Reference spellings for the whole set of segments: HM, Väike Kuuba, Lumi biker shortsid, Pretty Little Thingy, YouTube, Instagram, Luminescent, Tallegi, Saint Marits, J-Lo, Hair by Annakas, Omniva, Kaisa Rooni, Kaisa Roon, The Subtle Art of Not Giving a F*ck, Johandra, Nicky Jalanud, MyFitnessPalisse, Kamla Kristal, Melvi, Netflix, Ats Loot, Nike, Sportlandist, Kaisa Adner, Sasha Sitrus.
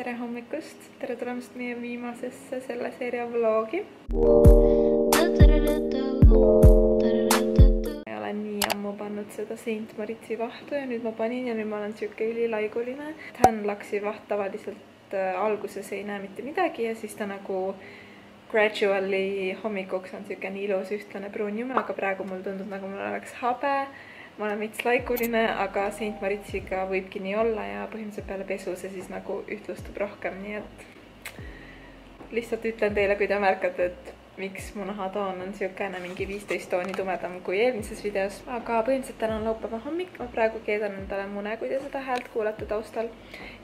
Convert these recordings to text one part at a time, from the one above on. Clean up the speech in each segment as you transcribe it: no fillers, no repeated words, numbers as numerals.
tere hommikust, tere tulemast meie viimasesse selle seeria vlogi. Ma olen nii ammu pannud seda Saint Maritsi vahtu ja nüüd ma panin ja nüüd ma olen siuke ülilaiguline. Tän laksi vaht tavaliselt alguses ei näe mitte midagi ja siis ta nagu gradually hommikuks on siuke nii ilus ühtlane pruunjume, aga praegu mul tundub nagu mul oleks habe. Ma olen veits laikuline, aga Saint Maritsiga võibki nii olla ja põhimõtteliselt peale pesu see siis nagu ühtlustub rohkem, nii et lihtsalt ütlen teile, kui te märkate, et miks mu nahatoon on siukene mingi 15 tooni tumedam kui eelmises videos. Aga põhimõtteliselt täna on laupäeva hommik, ma praegu keedan endale mune, kui te seda häält kuulate taustal.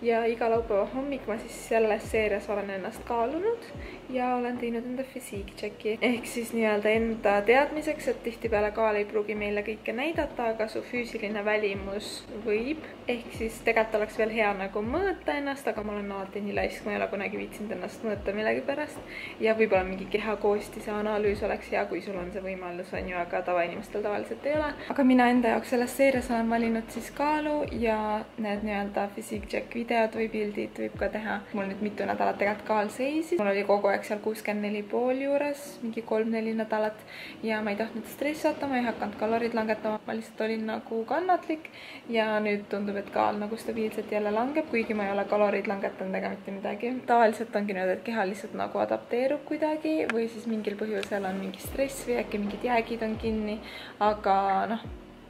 Ja iga laupäeva hommik ma siis selles seerias olen ennast kaalunud ja olen teinud enda physique-checki. Ehk siis nii-öelda enda teadmiseks, et tihtipeale kaal ei pruugi meile kõike näidata, aga su füüsiline välimus võib. Ehk siis tegelikult oleks veel hea nagu mõõta ennast, aga ma olen alati nii laisk, ma ei ole kunagi viitsinud ennast mõõta millegi pärast. Ja võib-olla mingi kehakoostise analüüs oleks hea, kui sul on see võimalus, on ju, aga tavainimestel tavaliselt ei ole. Aga mina enda jaoks selles seerias olen valinud siis kaalu ja need nii-öelda physique-checki videod või pildid võib ka teha. Mul nüüd mitu nädalat tegelikult kaal seisis. Mul oli kogu aeg seal 64,5 juures, mingi 3-4 nädalat ja ma ei tahtnud stressata, ma ei hakanud kalorid langetama. Ma lihtsalt olin nagu kannatlik ja nüüd tundub, et kaal nagu stabiilselt jälle langeb, kuigi ma ei ole kalorid langetanud ega mitte midagi. Tavaliselt ongi nüüd, et keha lihtsalt nagu adapteerub kuidagi või siis mingil põhjusel on mingi stress või äkki mingid jäägid on kinni, aga noh,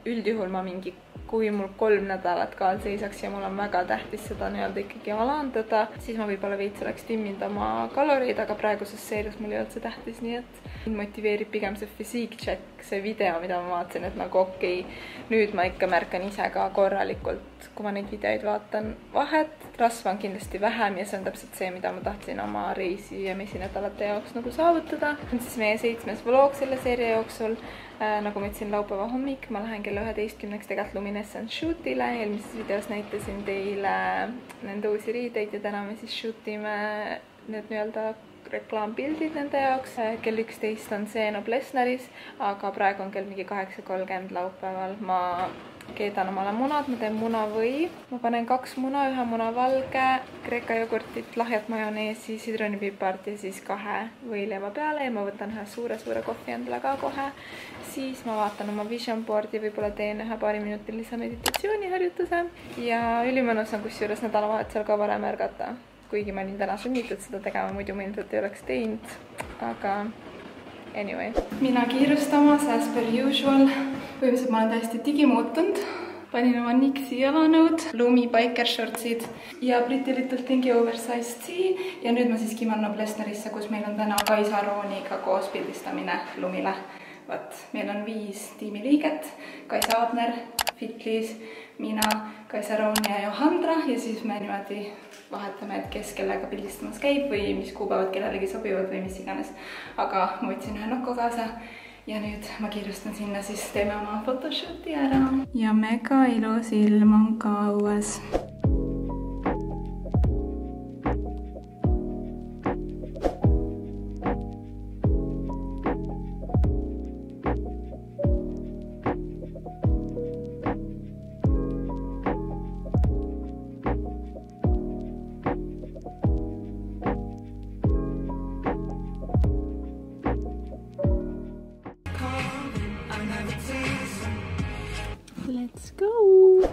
üldjuhul ma mingi kui mul 3 nädalat kaal seisaks ja mul on väga tähtis seda nii-öelda ikkagi alandada, siis ma võib-olla veits oleks timminud oma kaloreid, aga praeguses seerias mul ei olnud see tähtis, nii et mind motiveerib pigem see physique check, see video, mida ma vaatsin, et nagu okei, nüüd ma ikka märkan ise ka korralikult, kui ma neid videoid vaatan vahet. Rasva on kindlasti vähem ja see on täpselt see, mida ma tahtsin oma reisi ja mesinädalate jaoks nagu saavutada. See on siis meie 7. vlog selle seeria jooksul. Nagu ma ütlesin, laupäeva hommik, ma lähen kella 11-ks tegelikult Luminescent shootile. Eelmises videos näitasin teile nende uusi riideid ja täna me siis shootime need nii-öelda reklaampildid nende jaoks. Kell 11 on seeno Plesneris, aga praegu on kell mingi 8.30 laupäeval. Ma keedan omale munad, ma teen muna või. Ma panen 2 muna, 1 muna valge, kreeka jogurtit, lahjat majoneesi, sidronipipart ja siis 2 võileiva peale ja ma võtan ühe suure kohvi endale ka kohe. Siis ma vaatan oma vision boardi, võib-olla teen ühe paariminutilise meditatsiooniharjutuse ja ülimõnus on kusjuures nädalavahetusel ka varem ärgata. Kuigi ma olin täna sunnitud seda tegema, muidu ma ilmselt ei oleks teinud, aga anyway. Mina kiirustamas as per usual. Põhimõtteliselt ma olen täiesti digimuutunud. Panin oma Nicky Jalanud, Lumi biker shortsid ja Pretty Little Thingy oversized tee. Ja nüüd ma siis kimanna Plesnerisse, kus meil on täna Kaisa Rooniga koos pildistamine Lumile. Vaat, meil on 5 tiimiliiget, Kaisa Adner, Fitlis, mina, Kaisa Rooni ja Johandra ja siis me niimoodi vahetame, et kes kellega pildistamas käib või mis kuupäevad kellelegi sobivad või mis iganes. Aga ma võtsin ühe nokku kaasa ja nüüd ma kiirustan sinna, siis teeme oma photoshooti ära. Ja mega ilus ilm on ka õues.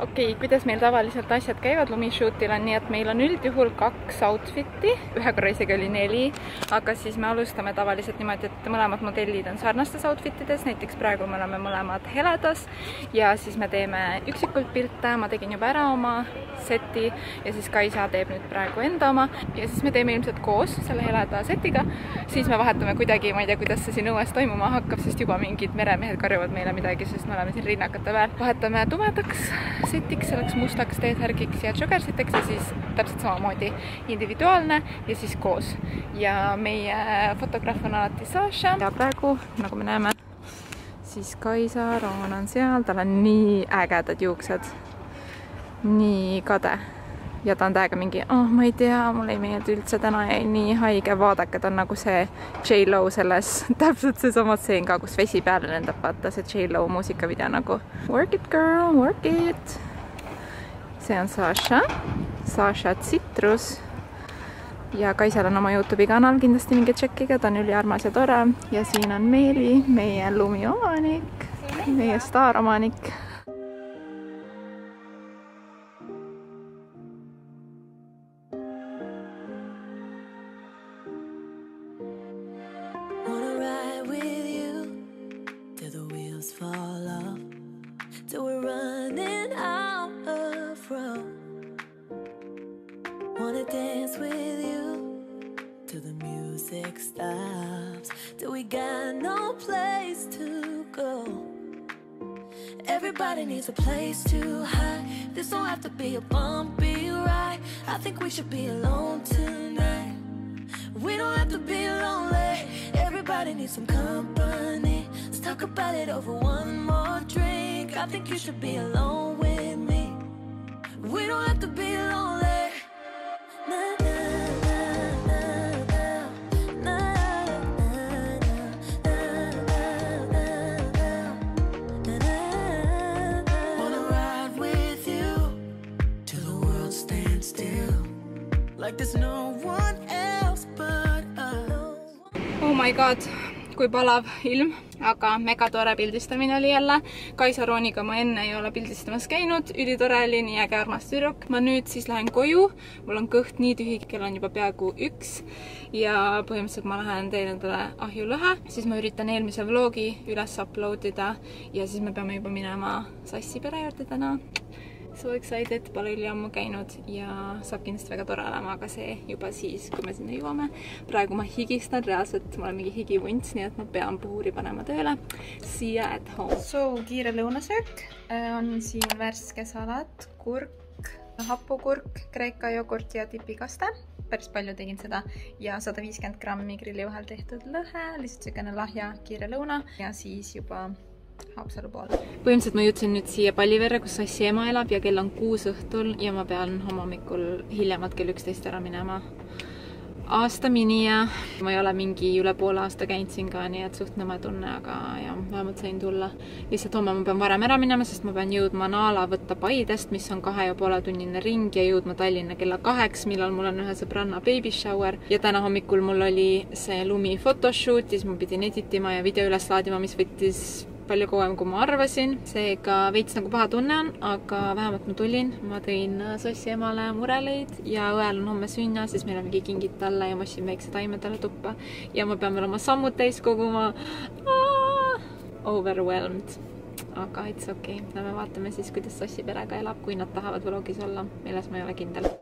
Okei, kuidas meil tavaliselt asjad käivad Lumishoot'il on nii, et meil on üldjuhul 2 outfiti, ühe korra isegi oli 4, aga siis me alustame tavaliselt niimoodi, et mõlemad modellid on sarnastes outfitides, näiteks praegu me oleme mõlemad heledas ja siis me teeme üksikult pilte, ma tegin juba ära oma seti ja siis Kaisa teeb nüüd praegu enda oma ja siis me teeme ilmselt koos selle heleda setiga, siis me vahetame kuidagi, ma ei tea, kuidas see siin õues toimuma hakkab, sest juba mingid meremehed karjuvad meile midagi, sest me oleme siin rinnakate peal. Vahetame tumedaks setiks, selleks mustaks T-särgiks ja joggersiteks ja siis täpselt samamoodi individuaalne ja siis koos. Ja meie fotograaf on alati Sasha. Ja praegu, nagu me näeme, siis Kaisa Roon on seal. Tal on nii ägedad juuksed. Nii kade. Ja ta on täiega mingi, oh ma ei tea, mul ei meeldi üldse täna ja nii haige. Vaadake, ta on nagu see J-Lo selles. Täpselt see samas seen ka, kus vesi peale lendab, vaata see J-Lo muusikavideo nagu. Work it girl, work it! See on Sasha Sitrus ja Kaisal on oma Youtube'i kanal, kindlasti minge tšekkige, ta on üliarmas ja tore. Ja siin on Melvi, meie Lumi omanik, meie staaromanik. Everybody needs a place to hide. This don't have to be a bumpy ride. I think we should be alone tonight. We don't have to be lonely. Everybody needs some company. Let's talk about it over one more drink. I think you should be alone with me. We don't have to be lonely. Nah, nah. Like there's no one else but us. Oh my god, kui palav ilm, aga mega tore pildistamine oli jälle. Kaisa Rooniga ma enne ei ole pildistamas käinud, ülitore oli, nii äge armas tüdruk. Ma nüüd siis lähen koju, mul on kõht nii tühi, kell on juba peaaegu 1 ja põhimõtteliselt ma lähen teen endale ahjulõhe. Siis ma üritan eelmise vlogi üles uploadida ja siis me peame juba minema Sassi pere juurde täna. So excited, pole üli ammu käinud ja saab kindlasti väga tore olema, aga see juba siis, kui me sinna jõuame. Praegu ma higistan reaalselt, mul on mingi higivunts, nii et ma pean puhuri panema tööle. See you at home. So, kiire lõunasöök on siin värske salat, kurk, hapukurk, kreeka jogurt ja tipikaste. Päris palju tegin seda ja 150 grammi grilli vahel tehtud lõhe, lihtsalt selline lahja kiire lõuna ja siis juba Haapsalu pool. Põhimõtteliselt ma jõudsin nüüd siia Palliverre, kus Sassi ema elab ja kell on 6 õhtul ja ma pean hommikul hiljemalt kell 11 ära minema aasta minija. Ma ei ole mingi üle poole aasta käinud siin ka, nii et suht nõme tunne, aga jah, vähemalt sain tulla. Lihtsalt homme ma pean varem ära minema, sest ma pean jõudma Naala võtta Paidest, mis on 2,5-tunnine ring ja jõudma Tallinna kella 8, millal mul on ühe sõbranna baby shower. Ja täna hommikul mul oli see Lumi photoshoot, siis ma pidin editima ja video üles laadima, mis võttis palju kauem, kui ma arvasin. Seega veits nagu paha tunne on, aga vähemalt ma tulin. Ma tõin Sassi emale mureleid ja õel on homme sünna, siis meil on mingi kingid talle ja mossin väikse taime talle tuppa. Ja ma pean veel oma sammud täis koguma. Overwhelmed. Aga it's okei. Näeme vaatame siis, kuidas Sassi perega elab, kui nad tahavad vlogis olla, milles ma ei ole kindel.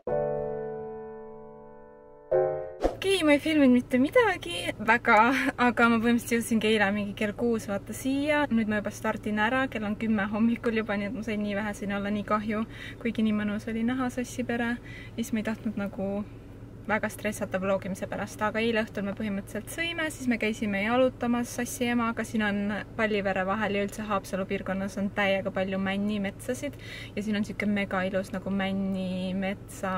Ma ei filminud mitte midagi väga, aga ma põhimõtteliselt jõudsin eile mingi kell 6 vaata siia. Nüüd ma juba startin ära, kell on 10 hommikul juba, nii et ma sain nii vähe siin olla, nii kahju, kuigi nii mõnus oli näha Sassi pere. Siis ma ei tahtnud nagu väga stressata vlogimise pärast, aga eile õhtul me põhimõtteliselt sõime, siis me käisime jalutamas Sassi emaga, siin on Pallivere vahel ja üldse Haapsalu piirkonnas on täiega palju männimetsasid ja siin on siuke mega ilus nagu männimetsa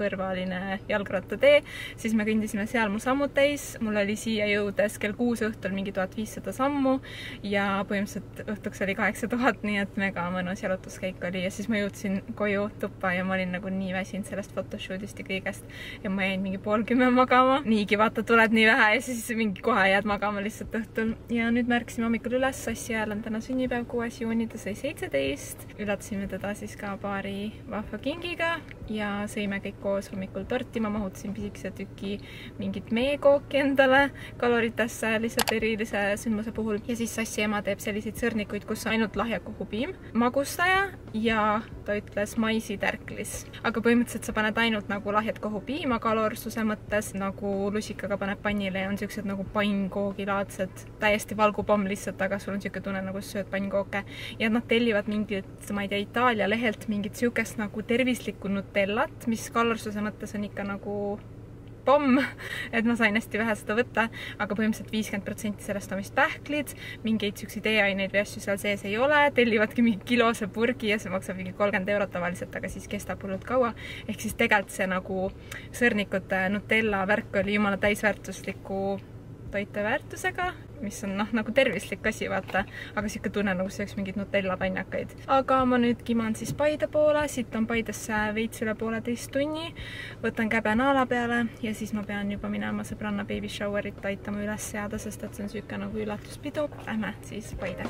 kõrvaline jalgrattatee, siis me kõndisime seal mu sammud täis, mul oli siia jõudes kell 6 õhtul mingi 1500 sammu ja põhimõtteliselt õhtuks oli 8000, nii et mega mõnus jalutuskäik oli ja siis ma jõudsin koju tuppa ja ma olin nagu nii väsinud sellest photoshootist ja kõigest ja ma jäin mingi 9:30 magama. Niigi vaata, tuled nii vähe ja siis mingi kohe jääd magama lihtsalt õhtul. Ja nüüd märksime hommikul üles. Sassi ajal on täna sünnipäev 6. juuni, ta sai 17. Üllatasime teda siis ka paari vahva kingiga ja sõime kõik koos hommikul torti. Ma mahutasin pisikese tüki mingit meekooki endale kaloritesse lihtsalt erilise sündmuse puhul. Ja siis Sassi ema teeb selliseid sõrnikuid, kus ainult lahjakohupiim, magustaja ja ta ütles maisitärklis. Aga põhimõtteliselt sa paned ainult nagu lahjat kohupiima kalorsuse mõttes, nagu lusikaga paneb pannile ja on siuksed nagu pannkoogilaadselt, täiesti valgupomm lihtsalt, aga sul on siuke tunne nagu sööd pannkooke ja nad tellivad mingit, ma ei tea, Itaalia lehelt mingit siukest nagu tervislikku nutellat, mis kalorsuse mõttes on ikka nagu pomm, et ma sain hästi vähe seda võtta, aga põhimõtteliselt 50% sellest on vist pähklid, mingeid siukseid e-aineid või asju seal sees ei ole, tellivadki mingi kilose purgi ja see maksab mingi 30 € tavaliselt, aga siis kestab hullult kaua, ehk siis tegelikult see nagu sõrnikute Nutella värk oli jumala täisväärtusliku toiteväärtusega, mis on nagu tervislik asi, vaata, aga siuke tunne nagu see oleks mingid Nutella-pannakaid. Aga ma nüüd kiman siis Paide poole, siit on Paidesse veits üle 1,5 tunni, võtan käbe naala peale ja siis ma pean juba minema sõbranna baby showerit aitama üles seada, sest et see on siuke nagu üllatuspidu. Lähme siis Paide.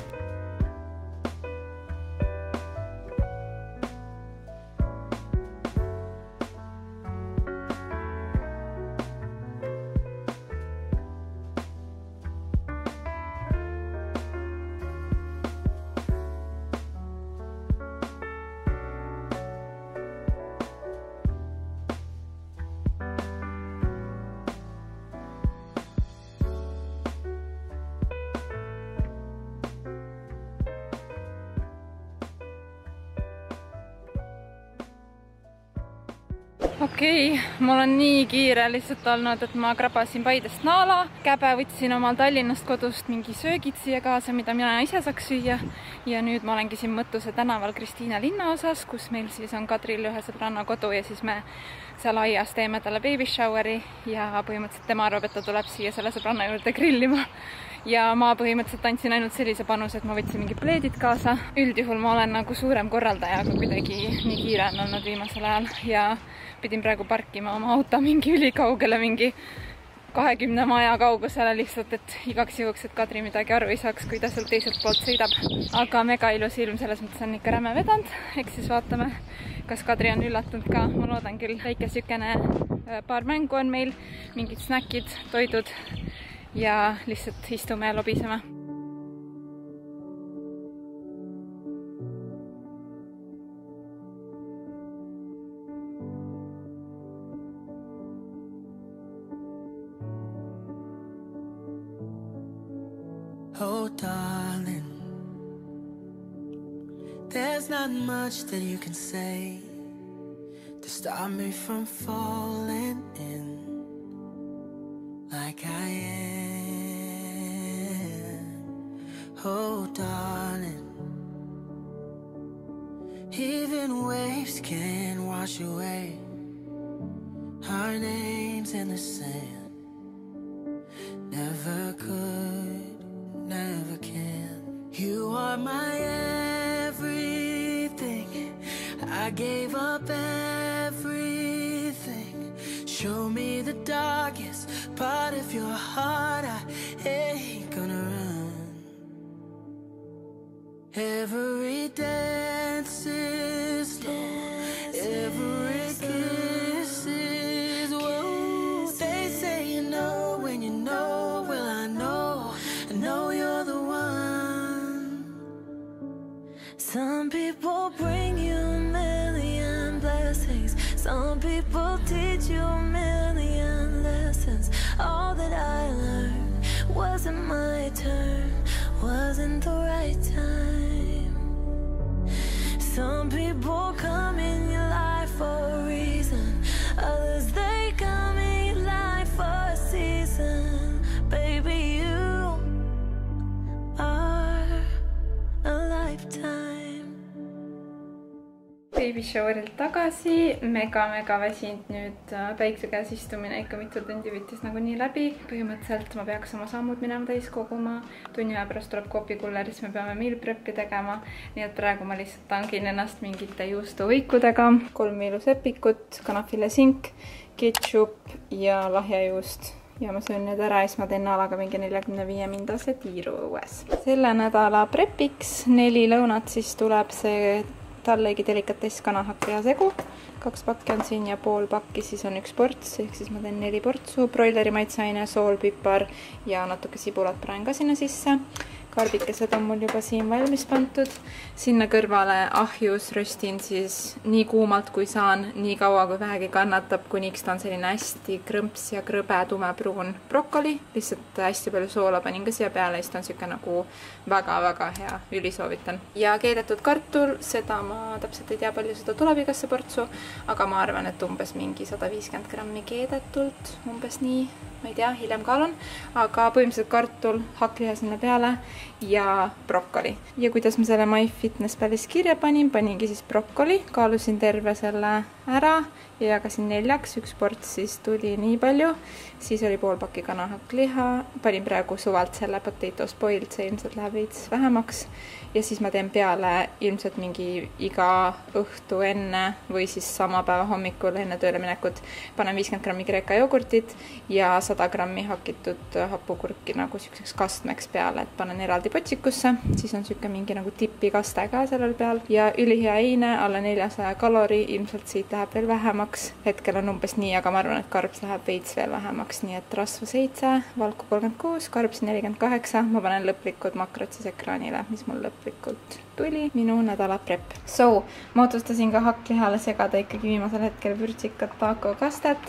Okei, mul on nii kiire lihtsalt olnud, et ma krabasin Paidest naala. Käbe võtsin omal Tallinnast kodust mingi söögid siia kaasa, mida mina ise saaks süüa. Ja nüüd ma olengi siin Mõttuse tänaval Kristiina linna osas, kus meil siis on Kadril ühe sõbranna kodu ja siis me seal aias teeme talle baby showeri. Ja põhimõtteliselt tema arvab, et ta tuleb siia selle sõbranna juurde grillima. Ja ma põhimõtteliselt andsin ainult sellise panuse, et ma võtsin mingi pleedid kaasa. Üldjuhul ma olen nagu suurem korraldaja, aga kuidagi nii kiire on olnud viimasel ajal ja pidin praegu parkima oma auto mingi ülikaugele, mingi 20 maja kaugusele lihtsalt, et igaks juhuks, et Kadri midagi aru ei saaks, kui ta seal teiselt poolt sõidab. Aga mega ilus ilm, selles mõttes on ikka räme vedanud. Eks siis vaatame, kas Kadri on üllatunud ka. Ma loodan küll, väike sükene paar mängu on meil, mingid snackid, toidud ja lihtsalt istume ja lobiseme. Oh, darling, there's not much that you can say to stop me from falling in like I am. Oh, darling, even waves can wash away our names in the sand. Never could, never can. You are my everything. I gave up everything. Show me the darkest part of your heart. I ain't gonna run. Every dance is long. Every kiss is woe. They say you know when you know. Well, I know. I know you're the one. Some people bring you a million blessings. Some people teach you a million lessons. All that I learned wasn't my turn, wasn't the right time. Some people come in your life for a reason. Others, they come in your life for a season. Baby, you baby showerilt tagasi, mega väsinud nüüd, päikse käes istumine ikka mitu tundi võttis nagu nii läbi. Põhimõtteliselt ma peaks oma sammud minema täis koguma, tunni aja pärast tuleb koopikuller, siis me peame meal prep'i tegema, nii et praegu ma lihtsalt tangin ennast mingite juustuvõikudega. 3 ilusepikut, kanafile sink, ketchup ja lahjajuust. Ja ma söön nüüd ära, siis ma teen naalaga mingi 45 mindase tiiru õues. Selle nädala prepiks 4 lõunat siis tuleb see Tallegi delikates kanahakkeha segu. 2 pakki on siin ja pool pakki siis on 1 ports, ehk siis ma teen 4 portsu. Broileri maitseaine, sool, pipar ja natuke sibulat praen ka sinna sisse. Karbikesed on mul juba siin valmis pantud. Sinna kõrvale ahjus röstin siis nii kuumalt kui saan, nii kaua kui vähegi kannatab, kuniks ta on selline hästi krõmps ja krõbe tumepruun brokkoli. Lihtsalt hästi palju soola panin ka siia peale, siis ta on siuke nagu väga hea, ülisoovitan. Ja keedetud kartul, seda ma täpselt ei tea, palju seda tuleb igasse portsu, aga ma arvan, et umbes mingi 150 grammi keedetult, umbes nii. ma ei tea, hiljem kaalun, aga põhimõtteliselt kartul, hakkliha sinna peale ja brokkoli. Ja kuidas ma selle MyFitnessPalisse kirja panin, paningi siis brokkoli, kaalusin terve selle ära ja jagasin 4, üks ports siis tuli nii palju, siis oli pool pakki kanahakkliha, panin praegu suvalt selle potatoes boiled, see ilmselt läheb veits vähemaks ja siis ma teen peale ilmselt mingi iga õhtu enne või siis sama päeva hommikul enne tööle minekut panen 50 grammi kreeka jogurtit ja 100 grammi hakitud hapukurki nagu siukseks kastmeks peale, et panen eraldi potsikusse, siis on siuke mingi nagu tipikaste ka sellel peal ja ülihea heine, alla 400 kalori, ilmselt siit läheb veel vähemaks, hetkel on umbes nii, aga ma arvan, et karbs läheb veits veel vähemaks, nii et rasva 7, valku 36, karbs 48, ma panen lõplikud makrot siis ekraanile, mis mul lõplikult tuli minu nädala prep. So, ma otsustasin ka hakklihale segada ikkagi viimasel hetkel vürtsikat taako kastet.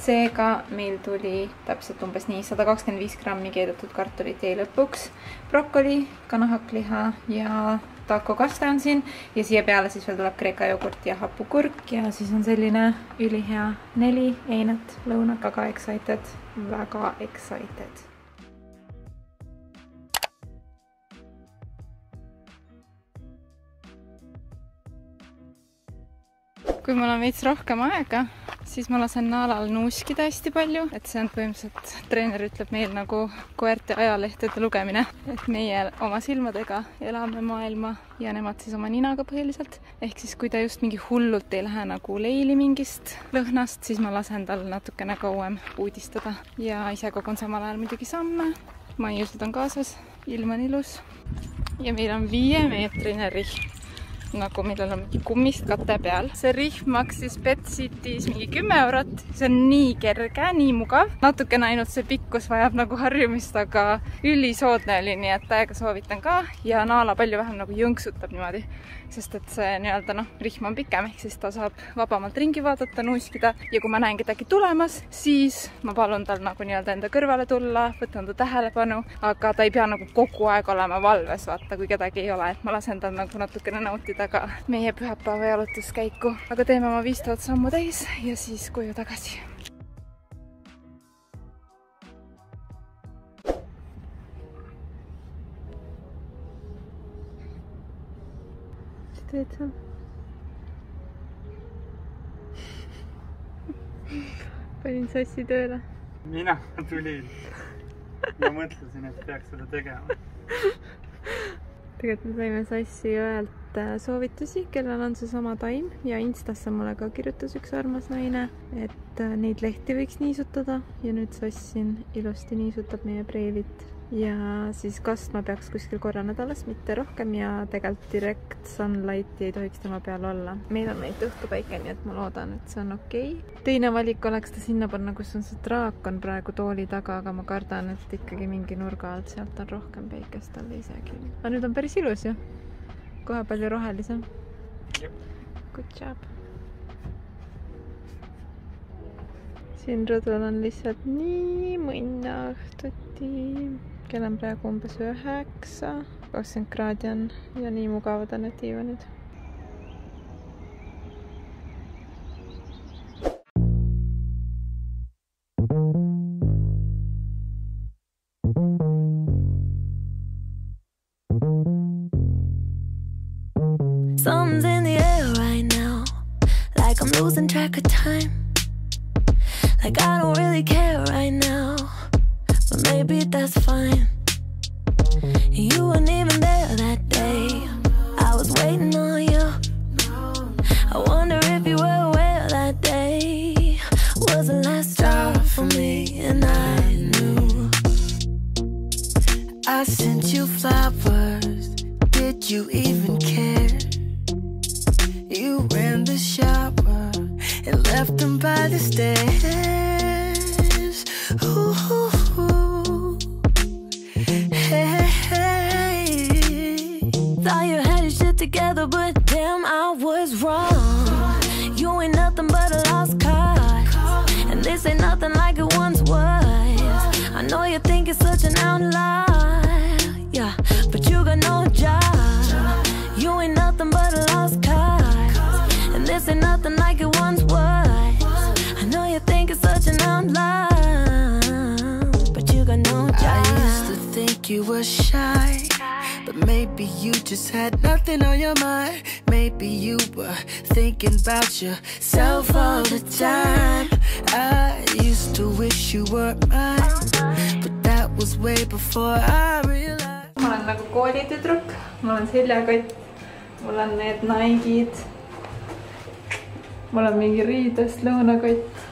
Seega meil tuli täpselt umbes nii 125 grammi keedetud kartulitee lõpuks, brokkoli, kanahakkliha ja taako kaste on siin ja siia peale siis veel tuleb kreeka jogurt ja hapukurk ja siis on selline ülihea 4 einat lõunat, väga excited, väga excited. Kui mul on veits rohkem aega, siis ma lasen naalal nuuskida hästi palju, et see on põhimõtteliselt, treener ütleb meil nagu koerte ajalehtede lugemine, et meie oma silmadega elame maailma ja nemad siis oma ninaga põhiliselt. Ehk siis kui ta just mingi hullult ei lähe nagu leili mingist lõhnast, siis ma lasen tal natukene kauem uudistada ja ise kogun samal ajal muidugi samme. Maiused on kaasas, ilm on ilus ja meil on 5-meetrine rihm. Nagu millel on mingi kummist kate peal. See rihm maksis Pet City's mingi 10 eurot. See on nii kerge, nii mugav. Natukene ainult see pikkus vajab nagu harjumist, aga ülisoodne oli, nii et täiega soovitan ka. Ja naala palju vähem nagu jõnksutab niimoodi, sest et see nii-öelda rihm on pikem, ehk siis ta saab vabamalt ringi vaadata, nuuskida. Ja kui ma näen kedagi tulemas, siis ma palun tal nagu nii-öelda enda kõrvale tulla, võtan ta tähelepanu, aga ta ei pea nagu kogu aeg olema valves, vaata, kui kedagi ei ole. Ma lasen ta nagu natukene nautida aga meie pühapäeva jalutuskäiku. Aga teeme oma 5000 sammu täis ja siis koju tagasi. Mis teed seal? Panin sassi tööle. Mina tulin. Ma mõtlesin, et peaks seda tegema. Tegelikult me saime sassi öelt soovitusi, kellel on see sama taim ja Instasse mulle ka kirjutas üks armas naine, et neid lehti võiks niisutada ja nüüd sassin ilusti niisutab meie preelit ja siis kastma peaks kuskil korra nädalas, mitte rohkem ja tegelikult direkt sunlight ei tohiks tema peal olla. Meil on neid õhtupäike, nii et ma loodan, et see on okei. Teine valik oleks ta sinna panna, kus on see draak on praegu tooli taga, aga ma kardan, et ikkagi mingi nurga alt sealt on rohkem päikest tal isegi. Aga nüüd on päris ilus ju. Kohe palju rohelisem. Good job. Siin rõdul on lihtsalt nii mõnna õhtuti. Kell on praegu umbes 9, 20 kraadi on ja nii mugavad on need diivanid. Something's in the air right now, like I'm losing track of time, like I don't really care right now, but maybe that's fine. You weren't even there that day, I was waiting on you, I wonder if you were aware that day was the last star for me and I knew. I sent you flowers, did you even care? You ran the shower and left them by the stairs. Ooh, hey, hey. Thought you had your shit together, but damn, I was wrong. You ain't nothing but a lost cause, and this ain't nothing like it once was. I know you think it's such an outlier, yeah, but you got no job. You ain't nothing but a lost cause. This ain't nothing like it once was. I know you think it's such an outlier. you just had nothing on your mind. Maybe you were thinking about yourself all the time. I used to wish you were mine, but that was way before I realized. Ma olen nagu koolitüdruk, ma olen seljakott, mul on need Nike'id, mul on mingi riidest lõunakott.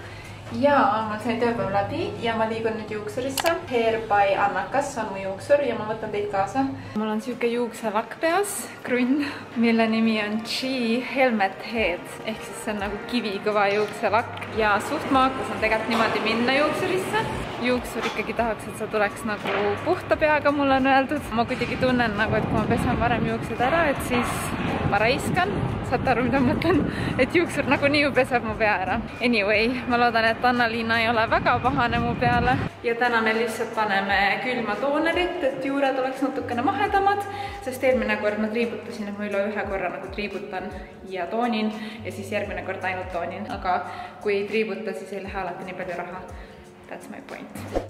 Jaa, ma sain tööpäev läbi ja ma liigun nüüd juuksurisse. Hair by Annakas on mu juuksur ja ma võtan teid kaasa. Mul on siuke juukselakk peas, krunn, mille nimi on G Helmet Head. Ehk siis see on nagu kivikõva juukselakk. Ja suht maakas on tegelikult niimoodi minna juuksurisse. Juuksur ikkagi tahaks, et sa tuleks nagu puhta peaga, mulle on öeldud. Ma kuidagi tunnen nagu, et kui ma pesan varem juuksed ära, et siis ma raiskan, saad aru, mida mõtlen, et juuksur nagu nii ju peseb mu pea ära. Anyway, ma loodan, et Anna-Liina ei ole väga pahane mu peale. Ja täna me lihtsalt paneme külma toonerit, et juured oleks natukene mahedamad, sest eelmine kord ma triibutasin, et ma üle ühe korra nagu triibutan ja toonin ja siis järgmine kord ainult toonin. Aga kui ei triibuta, siis ei lähe alati nii palju raha. That's my point.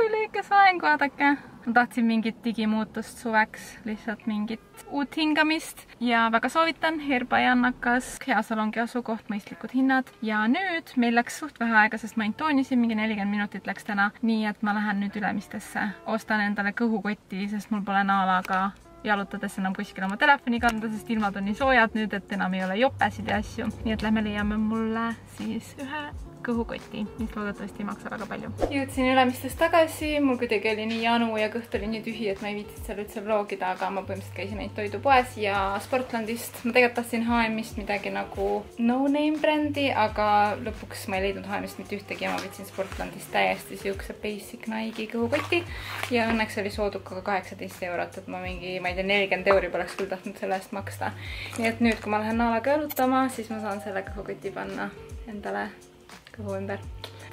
Kui lõikes aeng, vaadake. Ma tahtsin mingit digimuutust suveks, lihtsalt mingit uut hingamist ja väga soovitan Hair by Annakas, hea salongi asukoht, mõistlikud hinnad. Ja nüüd meil läks suht vähe aega, sest ma ainult toonisin, mingi 40 minutit läks täna, nii et ma lähen nüüd Ülemistesse. Ostan endale kõhukotti, sest mul pole naalaga jalutades enam kuskil oma telefoni kanda, sest ilmad on nii soojad nüüd, et enam ei ole jopesid ja asju. Nii et lähme leiame mulle siis ühe kõhukotti, mis loodetavasti ei maksa väga palju. Jõudsin Ülemistest tagasi, mul kuidagi oli nii janu ja kõht oli nii tühi, et ma ei viitsid seal üldse vlogida, aga ma põhimõtteliselt käisin ainult toidupoes ja Sportlandist. Ma tegelikult tahtsin HM-ist midagi nagu no-name brändi, aga lõpuks ma ei leidnud HM-ist mitte ühtegi ja ma võtsin Sportlandist täiesti siukse basic Nike kõhukotti ja õnneks oli soodukaga 18 eurot, et ma mingi, ma ei tea, 40 euri poleks küll tahtnud selle eest maksta. Nii et nüüd, kui ma lähen naalaga jalutama, siis ma saan selle kõhukotti panna endale kõhu ümber.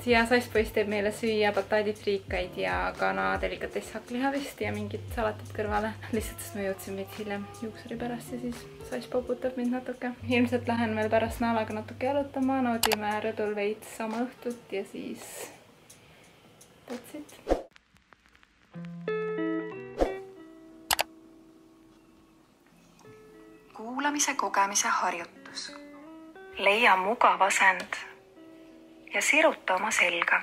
Siia Sasspoiss teeb meile süüa bataadifriikaid ja kana delikates hakklihavist ja mingid salatid kõrvale. Lihtsalt, sest ma jõudsin meid hiljem juuksuri pärast ja siis Sass poputab mind natuke. Ilmselt lähen veel pärast naalaga natuke jalutama, naudime rõdul veits oma õhtut ja siis that's it. Kuulamise kogemise harjutus. Leia mugav asend ja siruta oma selga.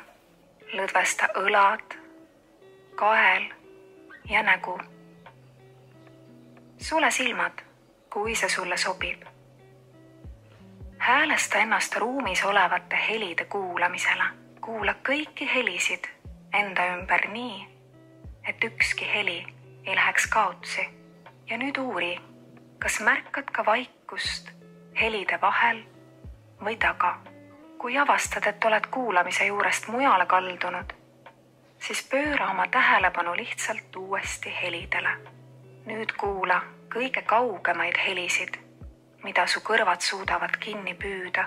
Lõdvesta õlad, kael ja nägu. Sule silmad, kui see sulle sobib. Häälesta ennast ruumis olevate helide kuulamisele. Kuula kõiki helisid enda ümber nii, et ükski heli ei läheks kaotsi. Ja nüüd uuri, kas märkad ka vaikust helide vahel või taga? Kui avastad, et oled kuulamise juurest mujale kaldunud, siis pööra oma tähelepanu lihtsalt uuesti helidele. Nüüd kuula kõige kaugemaid helisid, mida su kõrvad suudavad kinni püüda.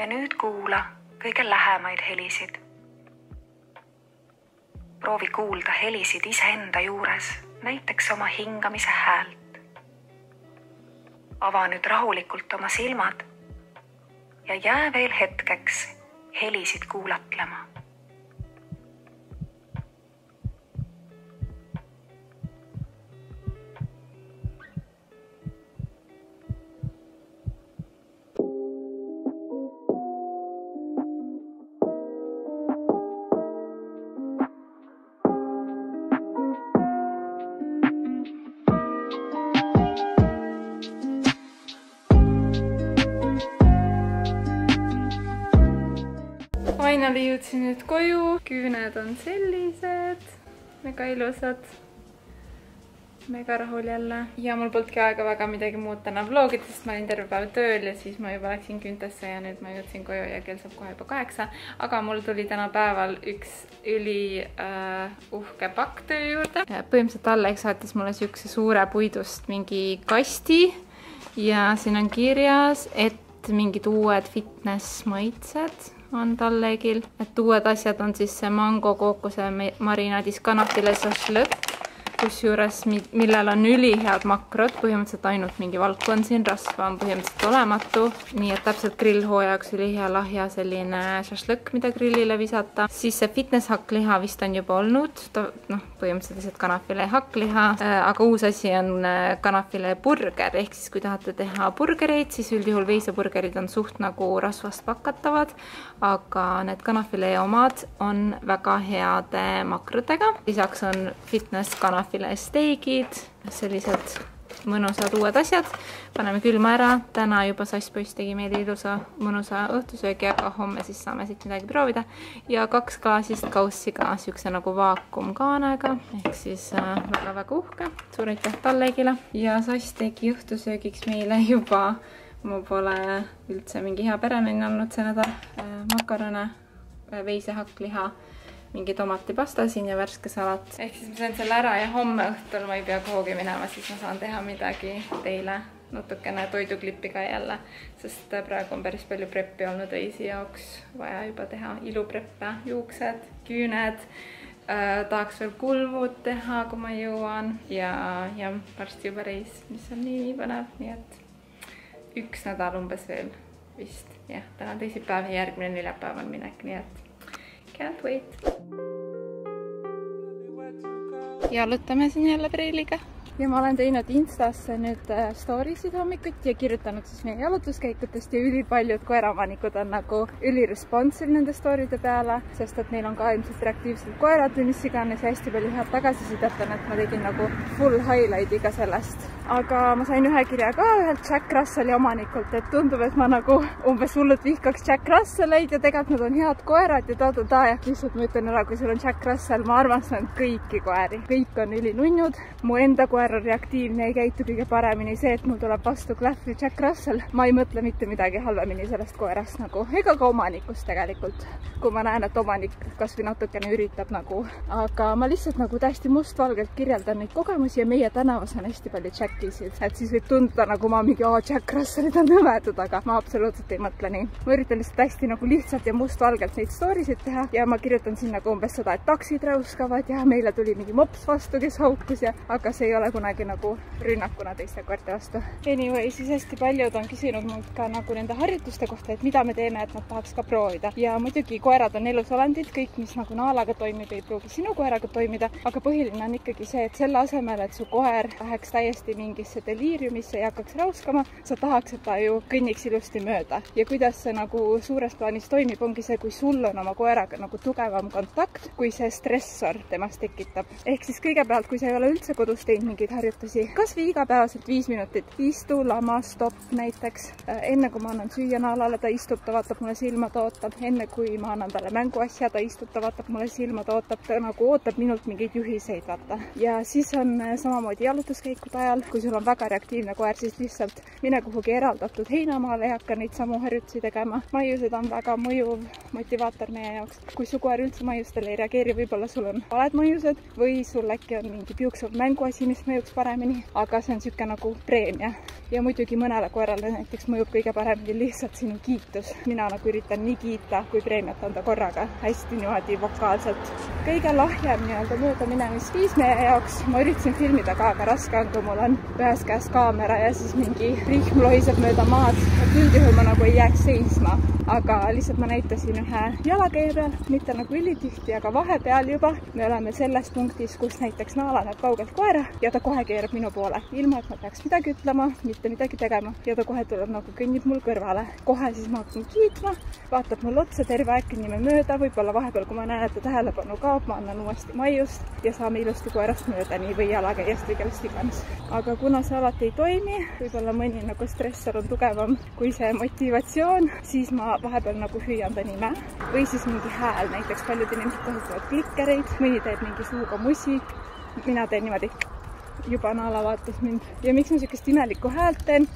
Ja nüüd kuula kõige lähemaid helisid. Proovi kuulda helisid iseenda juures. Näiteks oma hingamise häält. ava nüüd rahulikult oma silmad ja jää veel hetkeks helisid kuulatlema. Finally jõudsin nüüd koju, küüned on sellised, mega ilusad, mega rahul jälle. Ja mul polnudki aega väga midagi muud täna vlogidest, ma olin terve päev tööl ja siis ma juba läksin küüntesse ja nüüd ma jõudsin koju ja kell saab kohe juba 8. Aga mul tuli täna päeval üks üli uhke pakk töö juurde. Põhimõtteliselt Alex saatis mulle siukse suure puidust mingi kasti ja siin on kirjas, et mingid uued fitness maitsed on tallegil. Et uued asjad on siis see mango kookuse marinaadis kanapile šašlõkk, kus juures, millel on ülihead makrod, põhimõtteliselt ainult mingi valku on siin, rasva on põhimõtteliselt olematu. Nii et täpselt grillhoojaks ülihea lahja selline šašlõkk, mida grillile visata. Siis see fitness hakkliha vist on juba olnud, põhimõtteliselt lihtsalt kanapile hakkliha, aga uus asi on kanapile burger, ehk siis kui tahate teha burgereid, siis üldjuhul veiseburgerid on suht nagu rasvast pakatavad, aga need kanapile omad on väga heade makrodega. Lisaks on fitness kanapile steigid, sellised mõnusad uued asjad. Paneme külma ära. Täna juba sasspoiss tegi meile ilusa mõnusa õhtusöögi, aga homme siis saame siit midagi proovida. Ja 2 klaasist kaussi ka siukse nagu vaakumkaanega. Ehk siis väga-väga uhke. Suur aitäh Tallegile. Ja sass tegi õhtusöögiks meile juba. Ma pole üldse mingi hea perenaine olnud see nädal. Makarone, veisehakkliha, mingi tomatipasta siin ja värske salat. Ehk siis ma saan selle ära ja homme õhtul ma ei pea kuhugi minema, siis ma saan teha midagi teile natukene toiduklipiga jälle, sest praegu on päris palju preppi olnud reisi jaoks vaja juba teha. Ilupreppe, juuksed, küüned, tahaks veel kulvud teha, kui ma jõuan ja varsti juba reis, mis on nii põnev, nii et 1 nädal umbes veel vist. Jah, täna teisipäev ja järgmine neljapäev on minek, nii et can't wait. Jalutame siin jälle preiliga. Ja ma olen teinud Instasse nüüd storiesid hommikut ja kirjutanud siis meie jalutuskäikutest ja ülipaljud koeramanikud on nagu üliresponsiv nende stooride peale, sest et neil on ka ilmselt reaktiivselt koerad või mis iganes ja hästi palju head tagasisidetan, et ma tegin nagu full highlightiga sellest. Aga ma sain ühe kirja ka ühelt Jack Russelli omanikult, et tundub, et ma nagu umbes hullult vihkaks Jack Russelleid ja tegelikult nad on head koerad ja ja lihtsalt ma ütlen ära, kui sul on Jack Russell, ma armastan kõiki koeri. Kõik on ülinunnud, mu enda koer on reaktiivne, ei käitu kõige paremini see, et mul tuleb vastu klähvri Jack Russell. Ma ei mõtle mitte midagi halvemini sellest koerast nagu, ega ka omanikust tegelikult, kui ma näen, et omanik kasvi natukene üritab nagu. Aga ma lihtsalt nagu täiesti mustvalgelt kirjeldan neid kogemusi ja meie tänavas on hästi palju Jackisid. Et siis võib tunduda nagu ma mingi, oo, Jack Russellid on nõmetud, aga ma absoluutselt ei mõtle nii. Ma üritan lihtsalt hästi nagu lihtsalt ja mustvalgelt neid stoorisid teha ja ma kirjutan siin nagu umbes seda, et taksid räuskavad ja meile tuli mingi mops vastu, kes haukus ja aga see ei ole kunagi nagu rünnakuna teiste koerte vastu. Anyway, siis hästi paljud on küsinud mult ka nagu nende harjutuste kohta, et mida me teeme, et nad tahaks ka proovida. Ja muidugi koerad on elusolendid, kõik mis nagu naalaga toimib, ei pruugi sinu koeraga toimida, aga põhiline on ikkagi see, et selle asemel, et su koer läheks täiesti mingisse deliiriumisse ja hakkaks räuskama, sa tahaks, et ta ju kõnniks ilusti mööda. Ja kuidas see nagu suures plaanis toimib, ongi see, kui sul on oma koeraga nagu tugevam kontakt, kui see stressor temast tekitab. Ehk siis kõigepealt, kui sa ei ole üldse kodus teinud mingi harjutusi. Kas või igapäevaselt 5 minutit. Istu, lama, stopp näiteks. Enne kui ma annan süüa naalale, ta istub, ta vaatab mulle silma, ta ootab. Enne kui ma annan talle mänguasja, ta istub, ta vaatab mulle silma, ta ootab. Ta nagu ootab minult mingeid juhiseid vaata. Ja siis on samamoodi jalutuskäikud ajal. Kui sul on väga reaktiivne koer, siis lihtsalt mine kuhugi eraldatud heinamaale ja hakka neid samu harjutusi tegema. Maiused on väga mõjuv motivaator meie jaoks. Kui su koer üldse maiustele ei reageeri, võib-olla sul on valed maiused või sul äkki on mingi piuksuv mänguasi, mis mõjuks paremini, aga see on siuke nagu preemia. Ja muidugi mõnele koerale näiteks mõjub kõige paremini lihtsalt sinu kiitus. Mina nagu üritan nii kiita kui preemiat anda korraga, hästi niimoodi vokaalselt. Kõige lahjem nii-öelda mööda minemisviis meie jaoks. Ma üritasin filmida ka, aga raske on, kui mul on ühes käes kaamera ja siis mingi rihm lohiseb mööda maad. Üldjuhul ma nagu ei jääks seisma, aga lihtsalt ma näitasin ühe jalakeerel, mitte nagu ülitihti, aga vahepeal juba. Me oleme selles punktis, kus näiteks naalaneb kaugelt koera ja ta kohe keerab minu poole, ilma et ma peaks midagi ütlema, mitte midagi tegema, ja ta kohe tuleb nagu kõnnib mul kõrvale. Kohe siis ma hakkan kiitma, vaatab mul otsa, terve aeg kõnnime mööda, võib-olla vahepeal, kui ma näen, et ta tähelepanu kaob, ma annan uuesti maiust ja saame ilusti koerast mööda nii või jalakäijast või kellest iganes. Aga kuna see alati ei toimi, võib-olla mõni nagu stressor on tugevam kui see motivatsioon, siis ma vahepeal nagu hüüan ta nime või siis mingi hääl, näiteks paljud inimesed kasutavad klikkereid, mõni teeb mingi suuga musik, mina teen niimoodi. Juba naala vaatas mind ja miks ma sellist imelikku häält teen,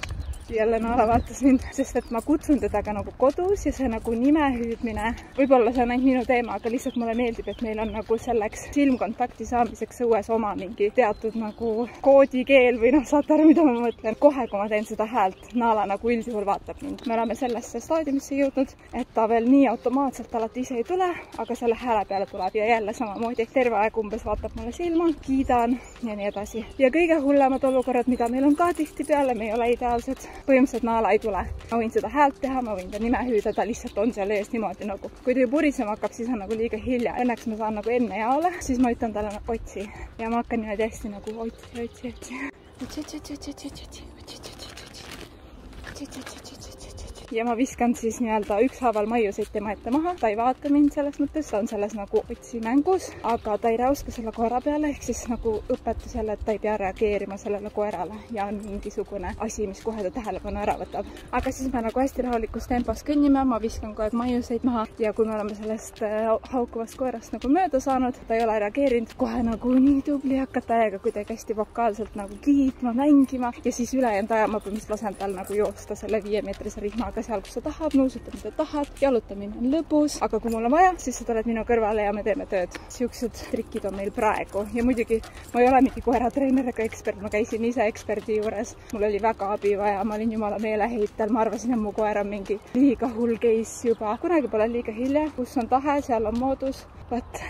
jälle naala vaatas mind, sest et ma kutsun teda ka nagu kodus ja see nagu nime hüüdmine, võib-olla see on ainult minu teema, aga lihtsalt mulle meeldib, et meil on nagu selleks silmkontakti saamiseks õues oma mingi teatud nagu koodikeel või noh, saate aru, mida ma mõtlen. Kohe, kui ma teen seda häält, naala nagu üldjuhul vaatab mind. Me oleme sellesse staadiumisse jõudnud, et ta veel nii automaatselt alati ise ei tule, aga selle hääle peale tuleb ja jälle samamoodi terve aeg umbes vaatab mulle silma, kiidan ja nii edasi. Ja kõige hullemad olukorrad, mida meil on ka tihtipeale, me ei ole ideaalsed. Põhimõtteliselt naala ei tule. Ma võin seda häält teha, ma võin ta nime hüüda, ta lihtsalt on seal ees niimoodi nagu. Kui ta ju purisema hakkab, siis on nagu liiga hilja. Õnneks ma saan nagu enne jaole, siis ma ütlen talle otsi. Ja ma hakkan niimoodi hästi nagu otsi. Ja ma viskan siis nii-öelda ükshaaval maiuseid tema ette maha. Ta ei vaata mind selles mõttes, ta on selles nagu otsi mängus, aga ta ei räuska selle koera peale, ehk siis nagu õpetusele, et ta ei pea reageerima sellele koerale ja on mingisugune asi, mis kohe ta tähelepanu ära võtab. Aga siis me nagu hästi rahulikus tempas kõnnime, ma viskan kohe maiuseid maha ja kui me oleme sellest haukuvast koerast nagu mööda saanud, ta ei ole reageerinud, kohe nagu nii tubli hakata aega kuidagi hästi vokaalselt nagu kiitma, mängima ja siis ülejäänud aja ma põhimõtteliselt lasen tal nagu joosta selle 5-meetrise rihmaga seal, kus sa tahad, nõusuta, mida tahad, jalutamine on lõbus, aga kui mul on vaja, siis sa tuled minu kõrvale ja me teeme tööd. Siuksed trikid on meil praegu ja muidugi ma ei ole mingi koeratreener ega ekspert, ma käisin ise eksperdi juures, mul oli väga abi vaja, ma olin jumala meeleheitel, ma arvasin, et mu koer on mingi liiga hull case juba, kunagi pole liiga hilja, kus on tahe, seal on moodus, vaat.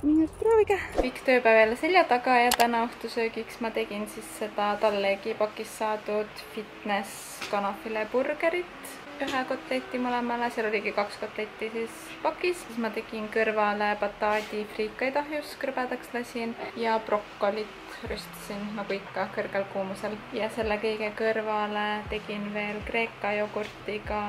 Nii, et proovige. Pikk tööpäev jälle selja taga ja täna õhtusöögiks ma tegin siis seda tallegi pakist saadud fitness kanafile burgerit. Ühe kotleti mõlemale, seal oligi 2 kotletti siis pakis. Siis ma tegin kõrvale bataadi friikaid ahjus, kõrbedaks lasin ja brokkolit rüstisin nagu ikka kõrgel kuumusel. Ja selle kõige kõrvale tegin veel kreeka jogurtiga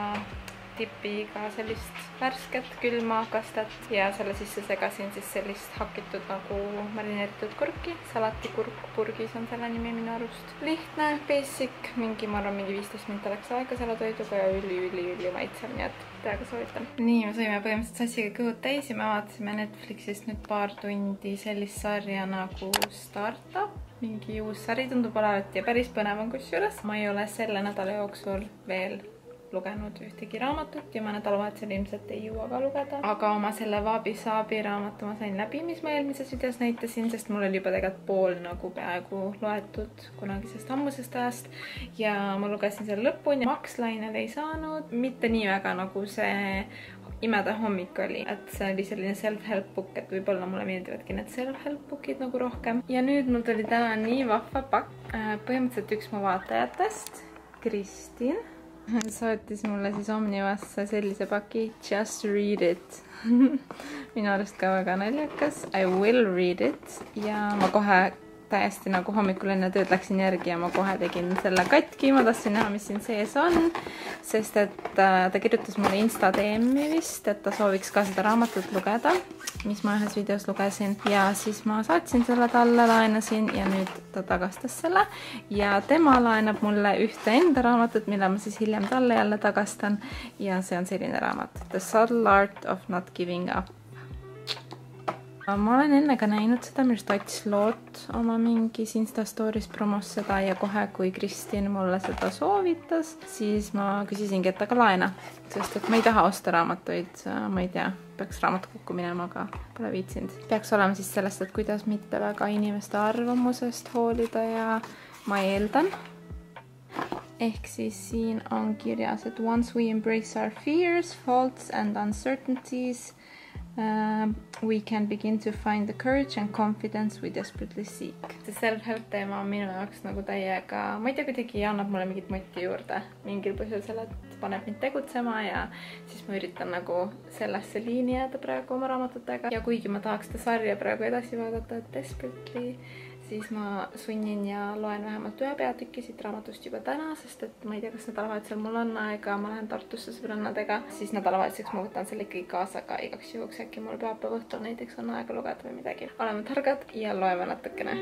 tipiga sellist värsket külma kastat ja selle sisse segasin siis sellist hakitud nagu marineeritud kurki. Salatikurk purgis on selle nimi minu arust. Lihtne, basic, mingi, ma arvan, mingi 15 minta läks aega selle toiduga ja üli maitsel, nii et täiega soovitan. Nii, me sõime põhimõtteliselt Sassiga kõhud täis ja me vaatasime Netflixist nüüd paar tundi sellist sarja nagu Startup. Mingi uus sari tundub alati ja päris põnev on kusjuures. Ma ei ole selle nädala jooksul veel lugenud ühtegi raamatut ja ma nädalavahetusel ilmselt ei jõua ka lugeda. Aga oma selle Vabi Saabi raamatu ma sain läbi, mis ma eelmises videos näitasin, sest mul oli juba tegelikult pool nagu peaaegu loetud kunagisest ammusest ajast. Ja ma lugesin selle lõpuni. Makslainel ei saanud, mitte nii väga nagu see imede hommik oli, et see oli selline self-help book, et võib-olla mulle meeldivadki need self-help bookid nagu rohkem. Ja nüüd mul tuli täna nii vahva pakk. Põhimõtteliselt üks mu vaatajatest, Kristin sootis mulle siis Omnivasse sellise paki Just Read It. Minu arust ka väga naljakas. I will read it. Ja ma kohe täiesti nagu hommikul enne tööd läksin järgi ja ma kohe tegin selle katki. Ma tahtsin näha, mis siin sees on, sest et ta kirjutas mulle Insta DM-i vist, et ta sooviks ka seda raamatut lugeda, mis ma ühes videos lugesin. Ja siis ma saatsin selle talle, laenasin ja nüüd ta tagastas selle. Ja tema laenab mulle ühte enda raamatut, mille ma siis hiljem talle jälle tagastan. Ja see on selline raamat. The Subtle Art of Not Giving a F*ck. ma olen enne ka näinud seda, millest Ats Loot oma mingis Instastories promos seda ja kohe, kui Kristin mulle seda soovitas, siis ma küsisingi, et aga laena, sest et ma ei taha osta raamatuid, ma ei tea, peaks raamat kokku minema, aga pole viitsinud. Peaks olema siis sellest, et kuidas mitte väga inimeste arvamusest hoolida ja ma eeldan. Ehk siis siin on kirjas, et once we embrace our fears, faults and uncertainties, we can begin to find the courage and confidence we desperately seek. See self-help teema on minu jaoks nagu täiega, ma ei tea, kuidagi annab mulle mingit moti juurde mingil põhjusel, et paneb mind tegutsema ja siis ma üritan nagu sellesse liini jääda praegu oma raamatutega. Ja kuigi ma tahaks seda sarja praegu edasi vaadata, et desperately, siis ma sunnin ja loen vähemalt ühe peatükki siit raamatust juba täna, sest et ma ei tea, kas nädalavahetusel mul on aega, ma lähen Tartusse sõbrannadega, siis nädalavahetuseks ma võtan selle ikkagi kaasa, aga igaks juhuks äkki mul pühapäeva õhtul näiteks on aega lugeda või midagi. Oleme targad ja loeme natukene.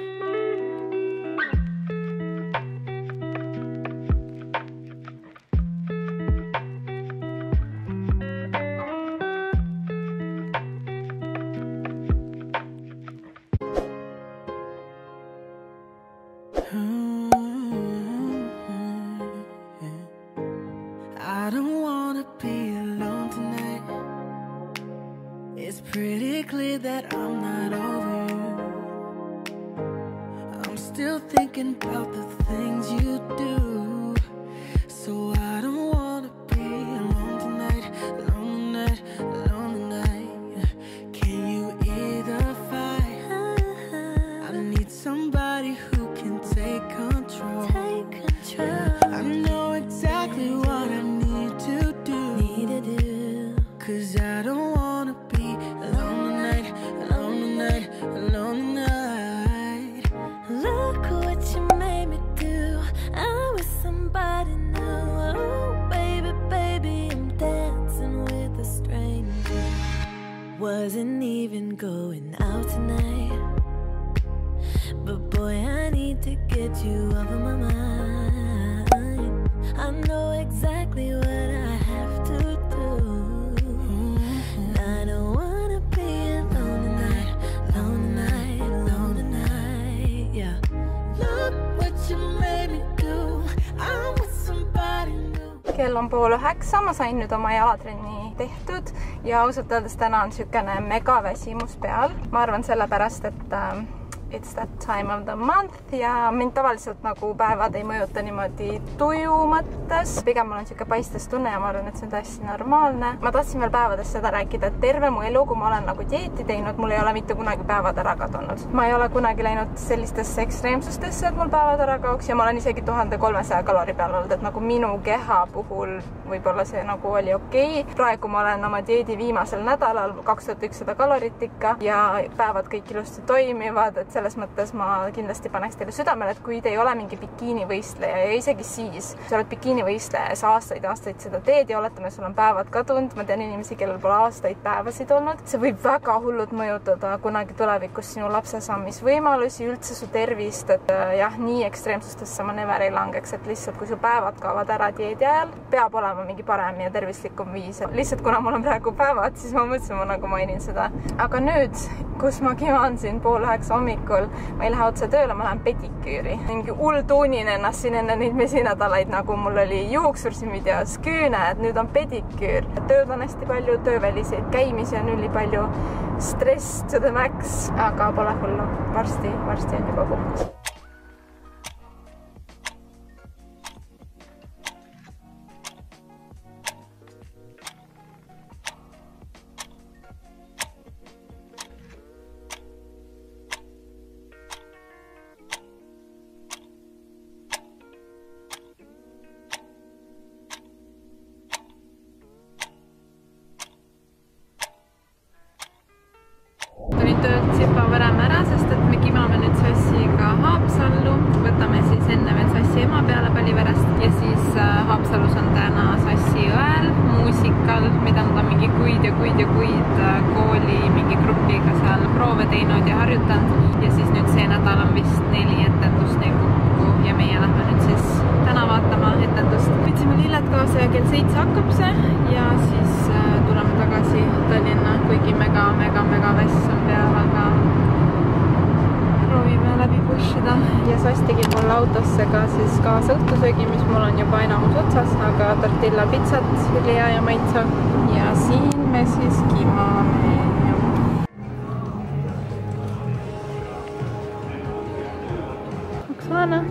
Kell on 8:30, ma sain nüüd oma jalatrenni tehtud ja ausalt öeldes täna on siukene mega väsimus peal. Ma arvan sellepärast, et it's that time of the month ja mind tavaliselt nagu päevad ei mõjuta niimoodi tuju mõttes. Pigem mul on siuke paistes tunne ja ma arvan, et see on täiesti normaalne. Ma tahtsin veel päevades seda rääkida, et terve mu elu, kui ma olen nagu dieeti teinud, mul ei ole mitte kunagi päevad ära kadunud. Ma ei ole kunagi läinud sellistesse ekstreemsustesse, et mul päevad ära kaoks ja ma olen isegi 1300 kalori peal olnud, et nagu minu keha puhul võibolla see nagu oli okei. Praegu ma olen oma dieedi viimasel nädalal 2100 kalorit ikka ja päevad kõik ilusti toimivad, et selles mõttes ma kindlasti paneks teile südamele, et kui te ei ole mingi bikiinivõistleja ja isegi siis, sa oled bikiinivõistleja ja sa aastaid seda teed ja oletame, sul on päevad kadunud, ma tean inimesi, kellel pole aastaid päevasid olnud. See võib väga hullult mõjutada kunagi tulevikus sinu lapse saamis võimalusi, üldse su tervist, et jah, nii ekstreemsustesse ma never ei langeks, et lihtsalt kui su päevad kaovad ära dieedi ajal, peab olema mingi parem ja tervislikum viis. Lihtsalt kuna mul on praegu päevad, siis ma mõtlesin, ma nagu mainin seda. Aga nüüd, kus ma kivan siin 8:30 hommikul, ma ei lähe otse tööle, ma lähen pediküüri. Mingi hull tuunin ennast siin enne neid mesinädalaid, nagu mul oli juuksursi videos küüne, et nüüd on pediküür. Tööd on hästi palju, tööväliseid käimisi on üli palju, stress to the max, aga pole hullu. Varsti on juba puhkus. Tuleme tagasi Tallinna, kuigi mega väss on peal, aga mees ostigib mul autosse ka siis kaasa õhtusöögi, mis mul on juba enamus otsas, aga tortilla pitsat üli hea ja maitsa. Ja siin me siis kimame. Oksana.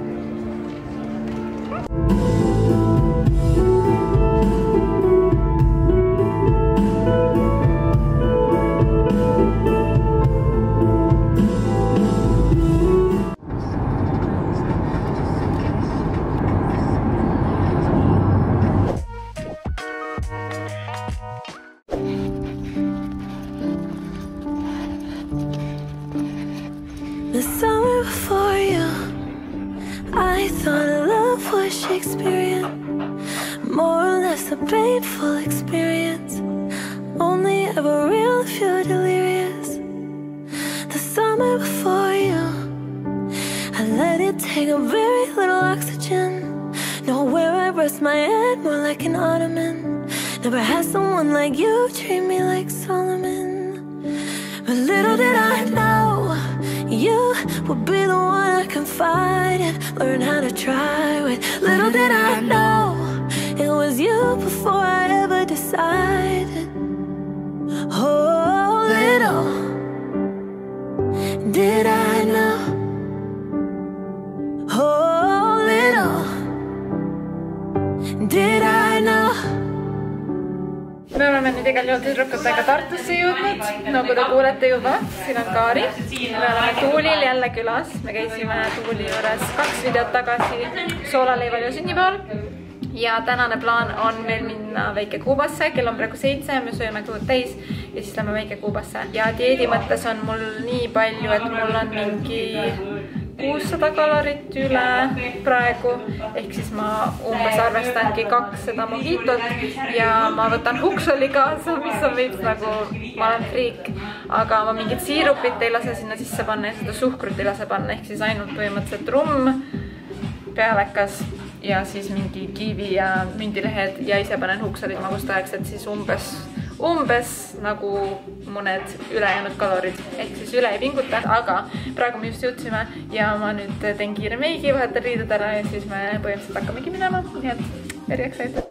Tüdrukatega Tartusse jõudnud, nagu te kuulete juba, siin on Kaari. Me oleme Tuulil jälle külas, me käisime Tuuli juures 2 videot tagasi soolaleivale ja sünnipäeval. Ja tänane plaan on meil minna Väike Kuubasse, kell on praegu 7 ja me sööme kõud täis ja siis lähme Väike Kuubasse. Ja dieedi mõttes on mul nii palju, et mul on mingi 600 kalorit üle praegu, ehk siis ma umbes arvestangi 200 mojitot ja ma võtan huksoli kaasa, mis on veits nagu, ma olen friik, aga ma mingid siirupit ei lase sinna sisse panna ja seda suhkrut ei lase panna, ehk siis ainult põhimõtteliselt rumm, pealekas ja siis mingi kiivi ja mündilehed ja ise panen huksolid magustajaks, et siis umbes nagu mõned ülejäänud kalorid, ehk siis üle ei pinguta, aga praegu me just jõudsime ja ma nüüd teen kiire meigi, vahetan riided ära ja siis me põhimõtteliselt hakkamegi minema, nii et very excited.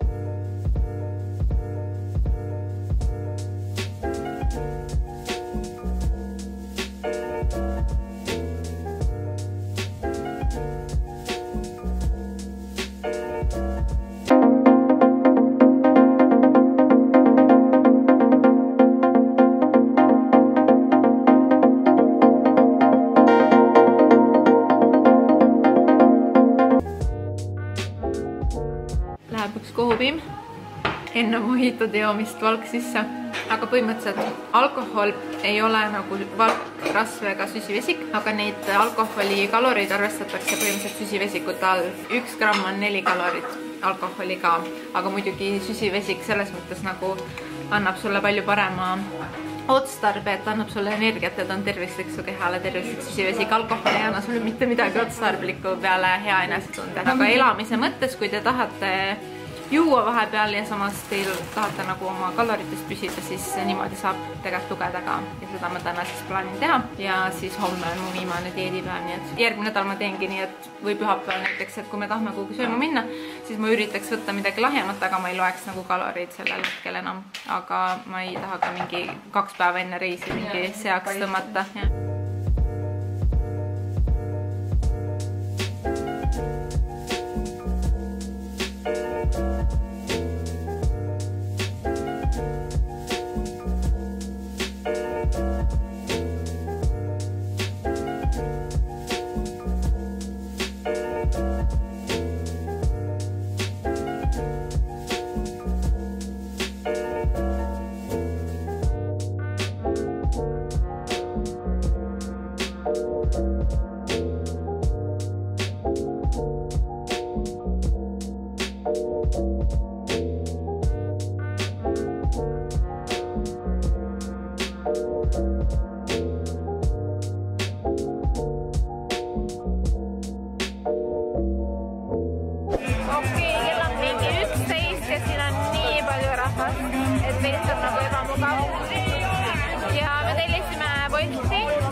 Enne mojitud joomist valk sisse, aga põhimõtteliselt alkohol ei ole nagu valk, rasv ega süsivesik, aga neid alkoholi kaloreid arvestatakse põhimõtteliselt süsivesikute all. 1 gramm on 4 kalorit alkoholi ka, aga muidugi süsivesik selles mõttes nagu annab sulle palju parema otstarbe, et annab sulle energiat, et on tervislik su kehale, tervislik süsivesik, alkohol ei anna sulle mitte midagi otstarbliku peale hea enesetunde. Aga elamise mõttes, kui te tahate juua vahepeal ja samas teil tahate nagu oma kaloritest püsida, siis niimoodi saab tegelikult lugeda ka ja seda ma täna siis plaanin teha ja siis homme on mu viimane dieedipäev, nii et järgmine nädal ma teengi nii, et või pühapäeval näiteks, et kui me tahame kuhugi sööma minna, siis ma üritaks võtta midagi lahjemat, aga ma ei loeks nagu kaloreid sellel hetkel enam, aga ma ei taha ka mingi 2 päeva enne reisi mingi seaks tõmmata.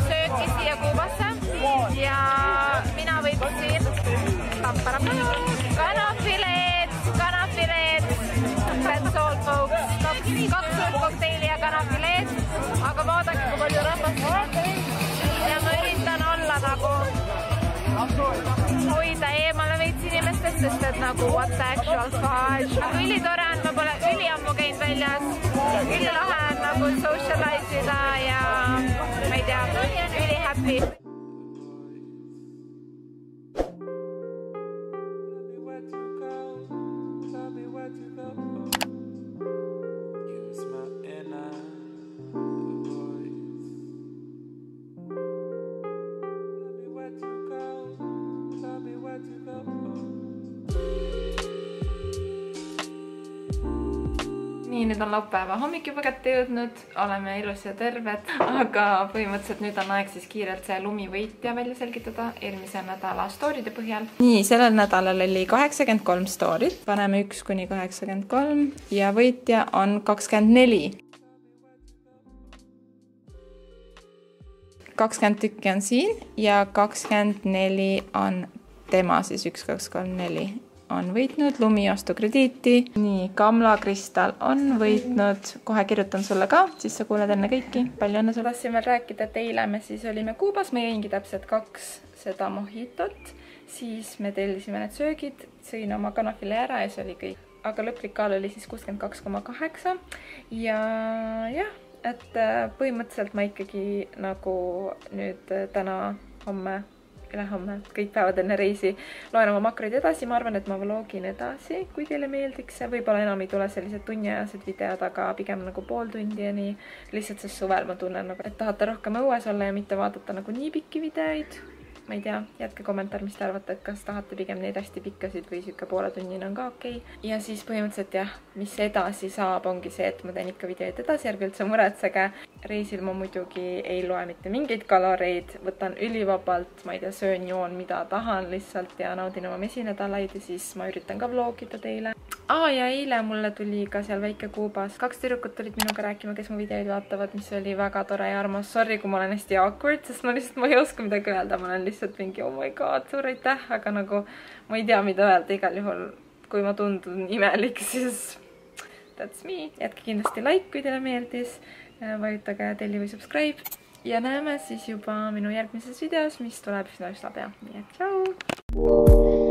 Sööki siia Kuubasse ja mina võitsin Kanafileet, fat salt folks. 2 kokteili ja kanafileet. Aga vaadake, kui palju rahvast on. Ja ma yritän olla nagu hoida eemale veits inimestest, sest et nagu what the actual fudge. Nagu ülitore on, ma pole üliammu käinud väljas. Ülilahe on nagu socialize ida ja ma ei tea, üli happy. Nüüd on laupäeva hommik juba kätte jõudnud, oleme ilus ja terved, aga põhimõtteliselt nüüd on aeg siis kiirelt see lumivõitja välja selgitada eelmise nädala stooride põhjal. Nii, sellel nädalal oli 83 stoorid, paneme 1–83 ja võitja on 24. 20 tükki on siin ja 24 on tema, siis 1, 2, 3, 4. On võitnud lumiostukrediiti. Nii, Kamla Kristal on võitnud. Kohe kirjutan sulle ka, siis sa kuuled enne kõiki. Palju õnne sulle. Tahtsin veel rääkida, et eile me siis olime Kuubas. Me jõingi täpselt 2 seda mojitot. Siis me tellisime need söögid. Sõin oma kanafile ära ja see oli kõik. Aga lõplik kaal oli siis 62,8. Ja jah, et põhimõtteliselt ma ikkagi nagu nüüd täna homme ülehomme, kõik päevad enne reisi loen oma makroid edasi, ma arvan, et ma vlogin edasi, kui teile meeldiks. Võib-olla enam ei tule sellised tunniajased videod, aga pigem nagu pool tundi ja nii. Lihtsalt sest suvel ma tunnen, et tahate rohkem õues olla ja mitte vaadata nagu nii pikki videoid. Ma ei tea, jätke kommentaar, mis te arvate, et kas tahate pigem neid hästi pikkasid või siuke poole tunnine on ka okei. Ja siis põhimõtteliselt jah, mis edasi saab, ongi see, et ma teen ikka videoid edasi, ärge üldse muretsege. Reisil ma muidugi ei loe mitte mingeid kaloreid, võtan ülivabalt, ma ei tea, söön, joon, mida tahan lihtsalt ja naudin oma mesinädalaid ja siis ma üritan ka vlogida teile. Ja eile mulle tuli ka seal Väike Kuubas. 2 tüdrukut tulid minuga rääkima, kes mu videoid vaatavad, mis oli väga tore ja armas. Sorry, kui ma olen hästi awkward, sest ma lihtsalt ei oska midagi öelda. Ma olen lihtsalt mingi, oh my god, suur aitäh, aga nagu ma ei tea, mida öelda. Igal juhul, kui ma tundun imelik, siis that's me. Jätke kindlasti like, kui teile meeldis. Vajutage telli või subscribe. Ja näeme siis juba minu järgmises videos, mis tuleb üsna pea. Nii et tšau!